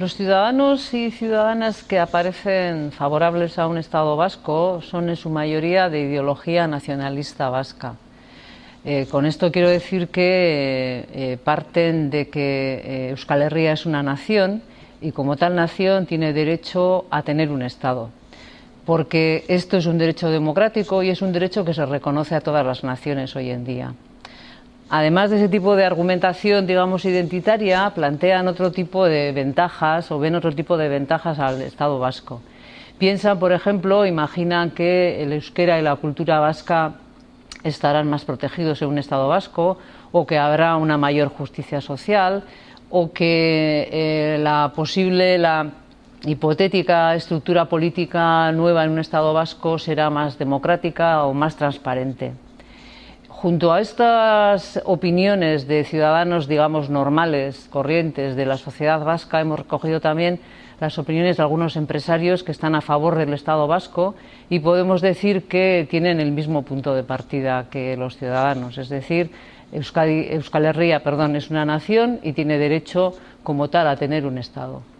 Los ciudadanos y ciudadanas que aparecen favorables a un Estado vasco son en su mayoría de ideología nacionalista vasca. Con esto quiero decir que parten de que Euskal Herria es una nación y como tal nación tiene derecho a tener un Estado. Porque esto es un derecho democrático y es un derecho que se reconoce a todas las naciones hoy en día. Además de ese tipo de argumentación, digamos, identitaria, plantean otro tipo de ventajas o ven otro tipo de ventajas al Estado vasco. Piensan, por ejemplo, imaginan que el euskera y la cultura vasca estarán más protegidos en un Estado vasco, o que habrá una mayor justicia social, o que la hipotética estructura política nueva en un Estado vasco será más democrática o más transparente. Junto a estas opiniones de ciudadanos, digamos, normales, corrientes de la sociedad vasca, hemos recogido también las opiniones de algunos empresarios que están a favor del Estado vasco y podemos decir que tienen el mismo punto de partida que los ciudadanos. Es decir, Euskal Herria, es una nación y tiene derecho como tal a tener un Estado.